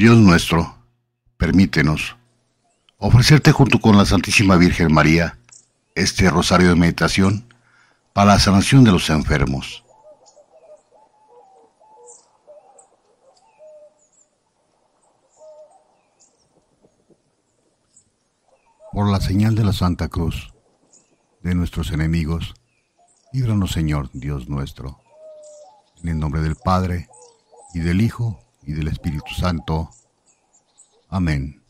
Dios nuestro, permítenos ofrecerte junto con la Santísima Virgen María este rosario de meditación para la sanación de los enfermos. Por la señal de la Santa Cruz de nuestros enemigos, líbranos, Señor Dios nuestro. En el nombre del Padre, y del Hijo, y del Espíritu Santo. Amén.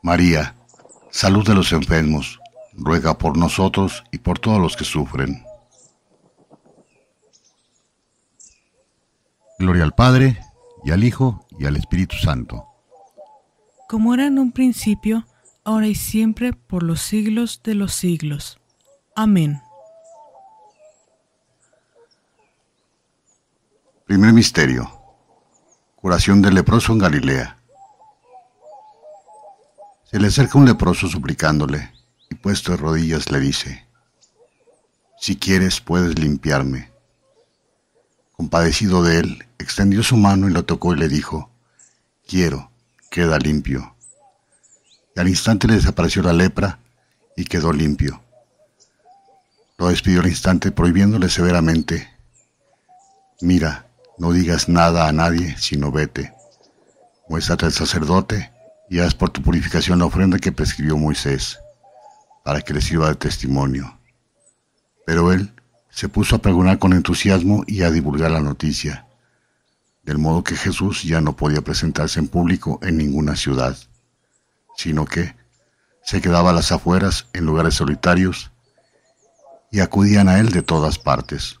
María, salud de los enfermos, ruega por nosotros y por todos los que sufren. Gloria al Padre, y al Hijo, y al Espíritu Santo. Como era en un principio, ahora y siempre, por los siglos de los siglos. Amén. Primer misterio: curación del leproso en Galilea. Se le acerca un leproso suplicándole, y puesto de rodillas le dice: «Si quieres, puedes limpiarme». Compadecido de él, extendió su mano y lo tocó y le dijo: «Quiero, queda limpio». Y al instante le desapareció la lepra y quedó limpio. Lo despidió al instante, prohibiéndole severamente: «Mira, no digas nada a nadie, sino vete, muéstrate al sacerdote y haz por tu purificación la ofrenda que prescribió Moisés, para que le sirva de testimonio». Pero él se puso a pregonar con entusiasmo y a divulgar la noticia, del modo que Jesús ya no podía presentarse en público en ninguna ciudad, sino que se quedaba a las afueras en lugares solitarios y acudían a él de todas partes.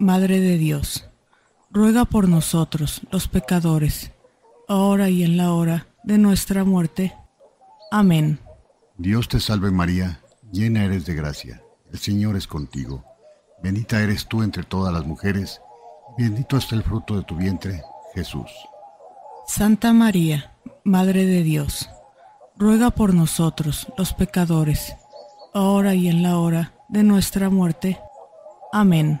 Madre de Dios, ruega por nosotros, los pecadores, ahora y en la hora de nuestra muerte. Amén. Dios te salve María, llena eres de gracia, el Señor es contigo. Bendita eres tú entre todas las mujeres, y bendito es el fruto de tu vientre, Jesús. Santa María, Madre de Dios, ruega por nosotros, los pecadores, ahora y en la hora de nuestra muerte. Amén.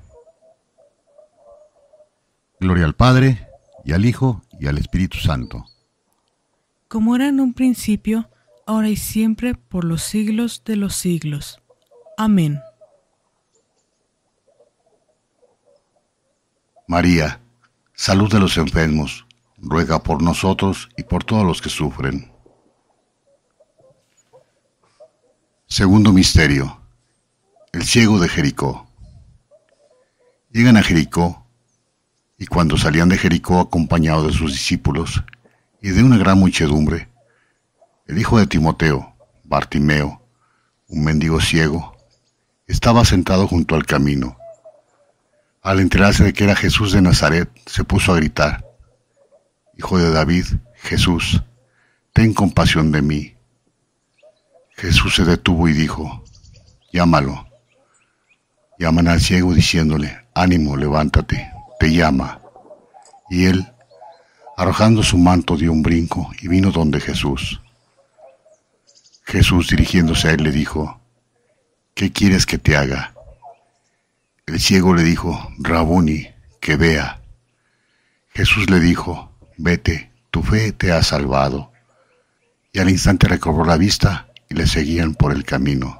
Gloria al Padre, y al Hijo, y al Espíritu Santo. Como era en un principio, ahora y siempre, por los siglos de los siglos. Amén. María, salud de los enfermos, ruega por nosotros y por todos los que sufren. Segundo misterio, el ciego de Jericó. Llegan a Jericó, y cuando salían de Jericó acompañados de sus discípulos y de una gran muchedumbre, el hijo de Timoteo, Bartimeo, un mendigo ciego, estaba sentado junto al camino. Al enterarse de que era Jesús de Nazaret, se puso a gritar: Hijo de David, Jesús, ten compasión de mí. Jesús se detuvo y dijo: Llámalo. Llaman al ciego diciéndole: Ánimo, levántate, te llama. Y él, arrojando su manto, dio un brinco y vino donde Jesús. Jesús, dirigiéndose a él, le dijo: ¿Qué quieres que te haga? El ciego le dijo: Rabuni, que vea. Jesús le dijo: Vete, tu fe te ha salvado. Y al instante recobró la vista y le seguían por el camino.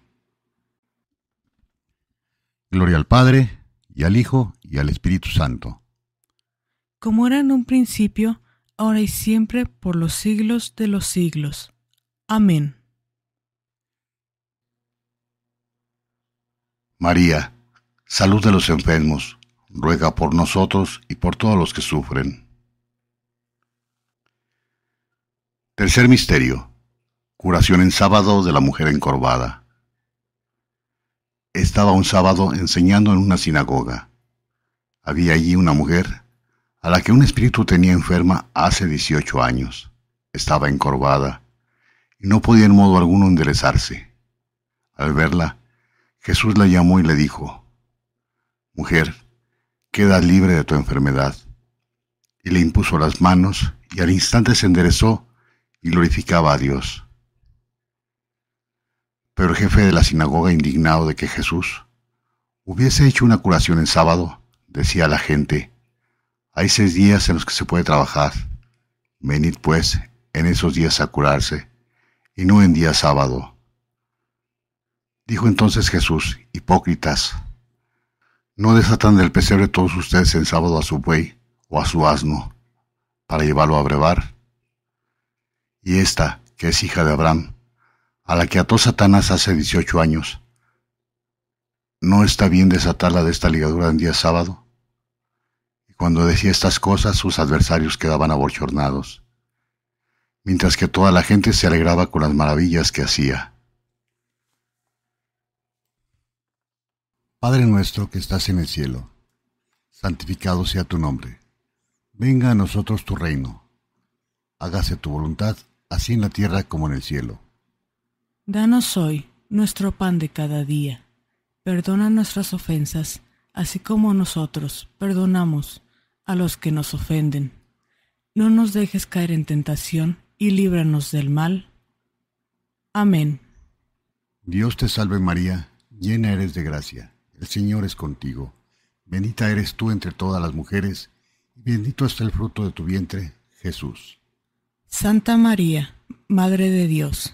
Gloria al Padre, y al Hijo, y al Espíritu Santo. Como era en un principio, ahora y siempre, por los siglos de los siglos. Amén. María, salud de los enfermos, ruega por nosotros y por todos los que sufren. Tercer misterio. Curación en sábado de la mujer encorvada. Estaba un sábado enseñando en una sinagoga. Había allí una mujer a la que un espíritu tenía enferma hace 18 años. Estaba encorvada y no podía en modo alguno enderezarse. Al verla, Jesús la llamó y le dijo: «Mujer, quedas libre de tu enfermedad». Y le impuso las manos y al instante se enderezó y glorificaba a Dios. Pero el jefe de la sinagoga, indignado de que Jesús hubiese hecho una curación en sábado, decía a la gente: «Hay 6 días en los que se puede trabajar. Venid pues en esos días a curarse, y no en día sábado». Dijo entonces Jesús: «Hipócritas, ¿no desatan del pesebre todos ustedes en sábado a su buey o a su asno para llevarlo a brevar? Y esta, que es hija de Abraham, a la que ató Satanás hace 18 años, ¿no está bien desatarla de esta ligadura en día sábado?». Y cuando decía estas cosas, sus adversarios quedaban aborchornados, mientras que toda la gente se alegraba con las maravillas que hacía. Padre nuestro que estás en el cielo, santificado sea tu nombre. Venga a nosotros tu reino. Hágase tu voluntad, así en la tierra como en el cielo. Danos hoy nuestro pan de cada día. Perdona nuestras ofensas, así como nosotros perdonamos a los que nos ofenden. No nos dejes caer en tentación y líbranos del mal. Amén. Dios te salve María, llena eres de gracia, el Señor es contigo. Bendita eres tú entre todas las mujeres, y bendito es el fruto de tu vientre, Jesús. Santa María, Madre de Dios,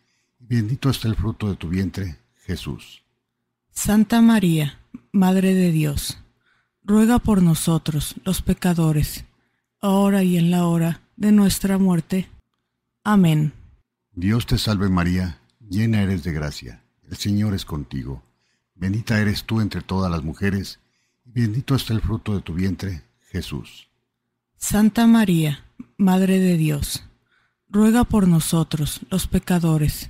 y bendito es el fruto de tu vientre, Jesús. Santa María, Madre de Dios, ruega por nosotros, los pecadores, ahora y en la hora de nuestra muerte. Amén. Dios te salve María, llena eres de gracia, el Señor es contigo. Bendita eres tú entre todas las mujeres, y bendito es el fruto de tu vientre, Jesús. Santa María, Madre de Dios, ruega por nosotros, los pecadores,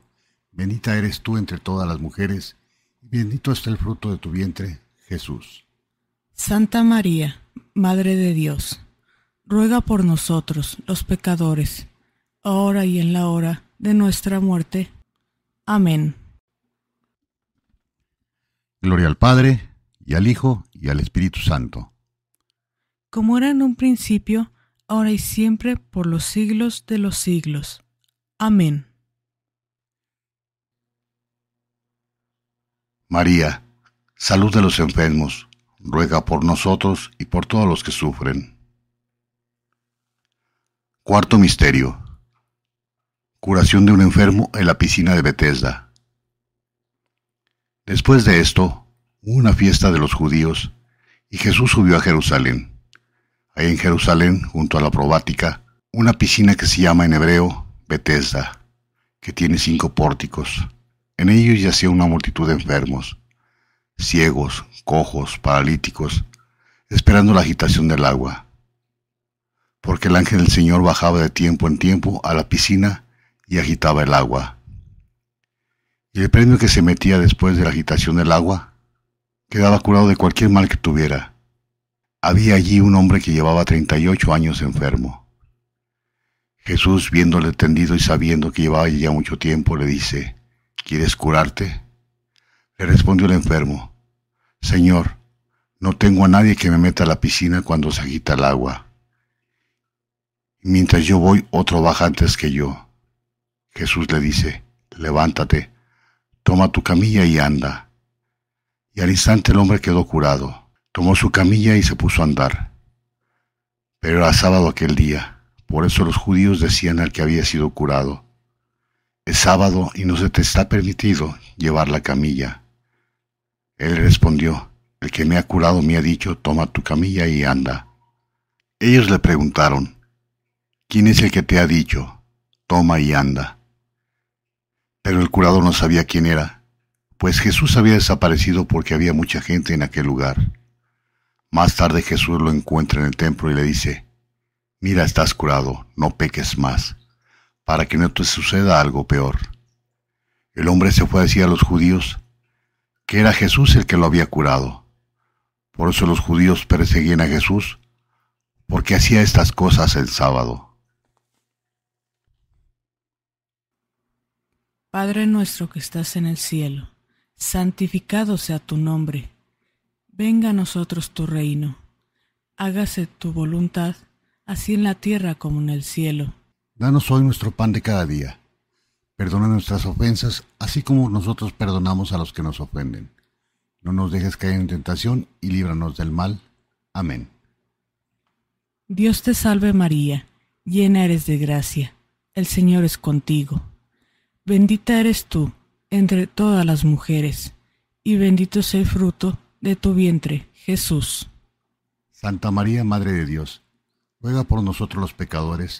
Bendita eres tú entre todas las mujeres, y bendito es el fruto de tu vientre, Jesús. Santa María, Madre de Dios, ruega por nosotros, los pecadores, ahora y en la hora de nuestra muerte. Amén. Gloria al Padre, y al Hijo, y al Espíritu Santo. Como era en un principio, ahora y siempre, por los siglos de los siglos. Amén. María, salud de los enfermos, ruega por nosotros y por todos los que sufren. Cuarto misterio. Curación de un enfermo en la piscina de Betesda. Después de esto, hubo una fiesta de los judíos, y Jesús subió a Jerusalén. Hay en Jerusalén, junto a la Probática, una piscina que se llama en hebreo Betesda, que tiene 5 pórticos. En ellos yacía una multitud de enfermos, ciegos, cojos, paralíticos, esperando la agitación del agua. Porque el ángel del Señor bajaba de tiempo en tiempo a la piscina y agitaba el agua. Y el premio que se metía después de la agitación del agua quedaba curado de cualquier mal que tuviera. Había allí un hombre que llevaba 38 años enfermo. Jesús, viéndole tendido y sabiendo que llevaba ya mucho tiempo, le dice: ¿Quieres curarte? Le respondió el enfermo: Señor, no tengo a nadie que me meta a la piscina cuando se agita el agua. Y mientras yo voy, otro baja antes que yo. Jesús le dice: Levántate, toma tu camilla y anda. Y al instante el hombre quedó curado, tomó su camilla y se puso a andar. Pero era sábado aquel día, por eso los judíos decían al que había sido curado: Es sábado y no se te está permitido llevar la camilla. Él respondió: El que me ha curado me ha dicho, toma tu camilla y anda. Ellos le preguntaron: ¿Quién es el que te ha dicho, toma y anda? Pero el curado no sabía quién era, pues Jesús había desaparecido porque había mucha gente en aquel lugar. Más tarde Jesús lo encuentra en el templo y le dice: Mira, estás curado, no peques más, para que no te suceda algo peor. El hombre se fue a decir a los judíos que era Jesús el que lo había curado. Por eso los judíos perseguían a Jesús, porque hacía estas cosas el sábado. Padre nuestro que estás en el cielo, santificado sea tu nombre. Venga a nosotros tu reino. Hágase tu voluntad, así en la tierra como en el cielo. Danos hoy nuestro pan de cada día. Perdona nuestras ofensas, así como nosotros perdonamos a los que nos ofenden. No nos dejes caer en tentación y líbranos del mal. Amén. Dios te salve María, Llena eres de gracia, el Señor es contigo. Bendita eres tú entre todas las mujeres, y bendito es el fruto de tu vientre, Jesús. Santa María, Madre de Dios, ruega por nosotros los pecadores,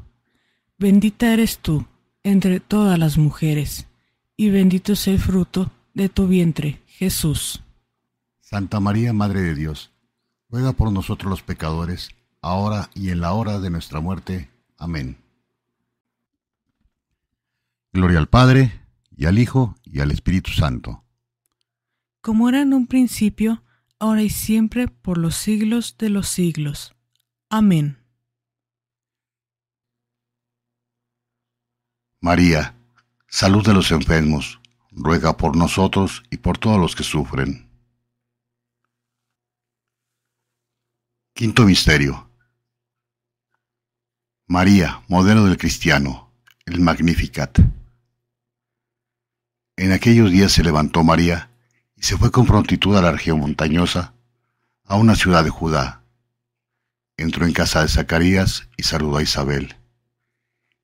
Bendita eres tú entre todas las mujeres, y bendito es el fruto de tu vientre, Jesús. Santa María, Madre de Dios, ruega por nosotros los pecadores, ahora y en la hora de nuestra muerte. Amén. Gloria al Padre, y al Hijo, y al Espíritu Santo. Como era en un principio, ahora y siempre, por los siglos de los siglos. Amén. María, salud de los enfermos, ruega por nosotros y por todos los que sufren. Quinto misterio. María, modelo del cristiano, el Magnificat. En aquellos días se levantó María y se fue con prontitud a la región montañosa, a una ciudad de Judá. Entró en casa de Zacarías y saludó a Isabel.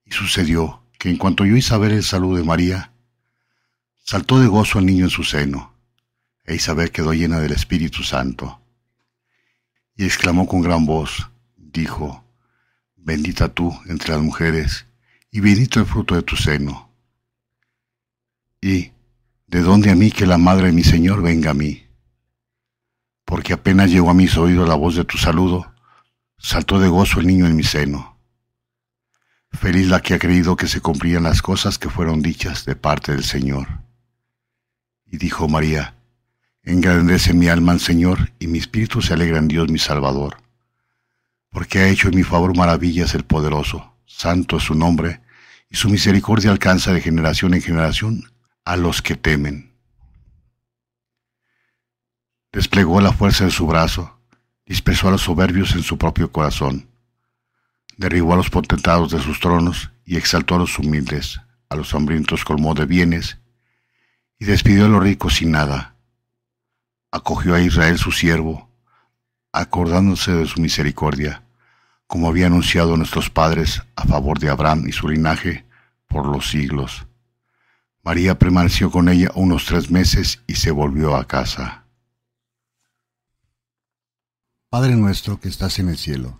Y sucedió que en cuanto oyó Isabel el saludo de María, saltó de gozo al niño en su seno, e Isabel quedó llena del Espíritu Santo. Y exclamó con gran voz, dijo, bendita tú entre las mujeres, y bendito el fruto de tu seno. Y, ¿de dónde a mí que la madre de mi Señor venga a mí? Porque apenas llegó a mis oídos la voz de tu saludo, saltó de gozo el niño en mi seno. Feliz la que ha creído que se cumplían las cosas que fueron dichas de parte del Señor. Y dijo María, engrandece mi alma al Señor, y mi espíritu se alegra en Dios mi Salvador, porque ha hecho en mi favor maravillas el Poderoso, santo es su nombre, y su misericordia alcanza de generación en generación a los que temen. Desplegó la fuerza de su brazo, dispersó a los soberbios en su propio corazón, derribó a los potentados de sus tronos y exaltó a los humildes, a los hambrientos colmó de bienes y despidió a los ricos sin nada. Acogió a Israel su siervo, acordándose de su misericordia, como había anunciado a nuestros padres a favor de Abraham y su linaje por los siglos. María permaneció con ella unos 3 meses y se volvió a casa. Padre nuestro que estás en el cielo,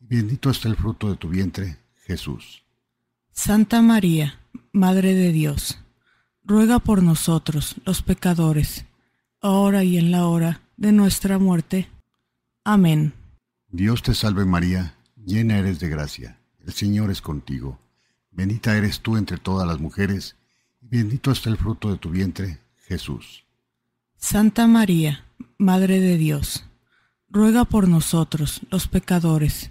y bendito es el fruto de tu vientre, Jesús. Santa María, Madre de Dios, ruega por nosotros, los pecadores, ahora y en la hora de nuestra muerte. Amén. Dios te salve María, llena eres de gracia, el Señor es contigo. Bendita eres tú entre todas las mujeres, y bendito es el fruto de tu vientre, Jesús. Santa María, Madre de Dios, ruega por nosotros, los pecadores,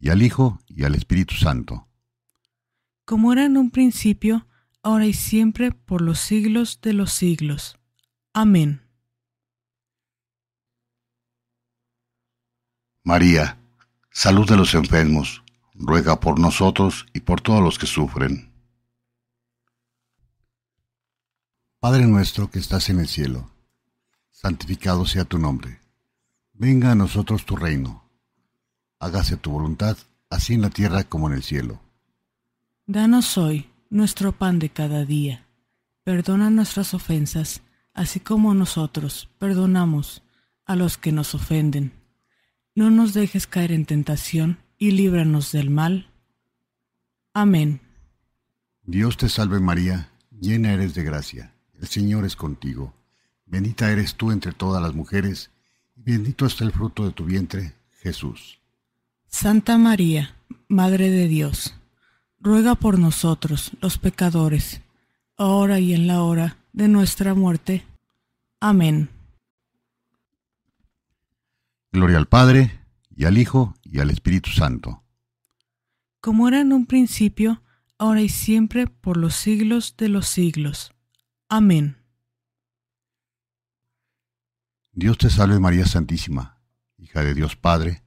y al Hijo, y al Espíritu Santo. Como era en un principio, ahora y siempre, por los siglos de los siglos. Amén. María, salud de los enfermos, ruega por nosotros y por todos los que sufren. Padre nuestro que estás en el cielo, santificado sea tu nombre. Venga a nosotros tu reino. Hágase tu voluntad, así en la tierra como en el cielo. Danos hoy nuestro pan de cada día. Perdona nuestras ofensas, así como nosotros perdonamos a los que nos ofenden. No nos dejes caer en tentación y líbranos del mal. Amén. Dios te salve María, llena eres de gracia, el Señor es contigo. Bendita eres tú entre todas las mujeres, y bendito es el fruto de tu vientre, Jesús. Santa María, Madre de Dios, ruega por nosotros, los pecadores, ahora y en la hora de nuestra muerte. Amén. Gloria al Padre, y al Hijo, y al Espíritu Santo. Como era en un principio, ahora y siempre, por los siglos de los siglos. Amén. Dios te salve María Santísima, hija de Dios Padre,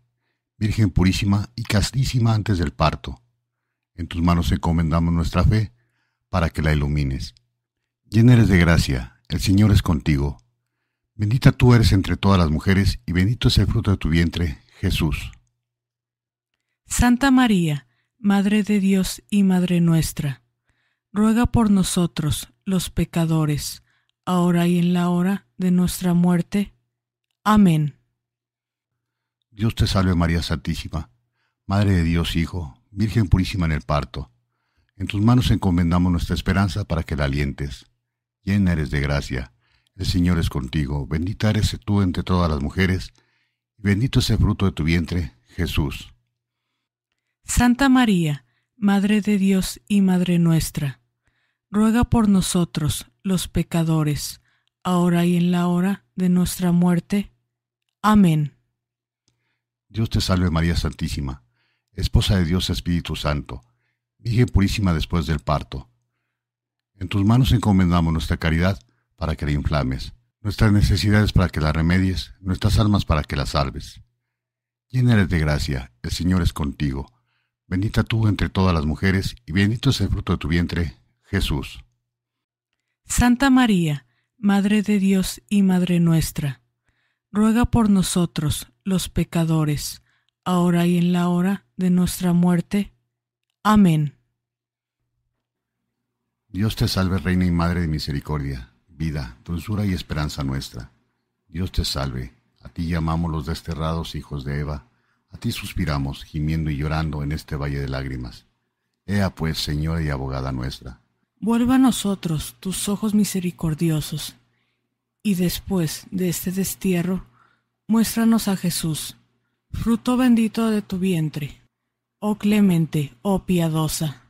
Virgen purísima y castísima antes del parto. En tus manos encomendamos nuestra fe, para que la ilumines. Llena eres de gracia, el Señor es contigo. Bendita tú eres entre todas las mujeres, y bendito es el fruto de tu vientre, Jesús. Santa María, Madre de Dios y Madre nuestra, ruega por nosotros, los pecadores, ahora y en la hora de nuestra muerte. Amén. Dios te salve María Santísima, Madre de Dios Hijo, Virgen purísima en el parto. En tus manos encomendamos nuestra esperanza para que la alientes. Llena eres de gracia. El Señor es contigo, bendita eres tú entre todas las mujeres, y bendito es el fruto de tu vientre, Jesús. Santa María, Madre de Dios y Madre nuestra, ruega por nosotros, los pecadores, ahora y en la hora de nuestra muerte. Amén. Dios te salve María Santísima, esposa de Dios Espíritu Santo, Virgen purísima después del parto. En tus manos encomendamos nuestra caridad, para que la inflames, nuestras necesidades para que la remedies, nuestras almas para que la salves. Llena eres de gracia, el Señor es contigo. Bendita tú entre todas las mujeres, y bendito es el fruto de tu vientre, Jesús. Santa María, Madre de Dios y Madre nuestra, ruega por nosotros, los pecadores, ahora y en la hora de nuestra muerte. Amén. Dios te salve, Reina y Madre de Misericordia, vida, dulzura y esperanza nuestra. Dios te salve, a ti llamamos los desterrados hijos de Eva, a ti suspiramos, gimiendo y llorando en este valle de lágrimas. Ea pues, Señora y abogada nuestra. Vuelva a nosotros tus ojos misericordiosos, y después de este destierro, muéstranos a Jesús, fruto bendito de tu vientre. Oh clemente, oh piadosa,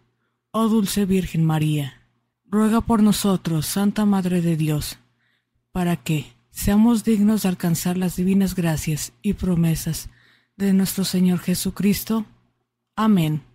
oh dulce Virgen María, ruega por nosotros, Santa Madre de Dios, para que seamos dignos de alcanzar las divinas gracias y promesas de nuestro Señor Jesucristo. Amén.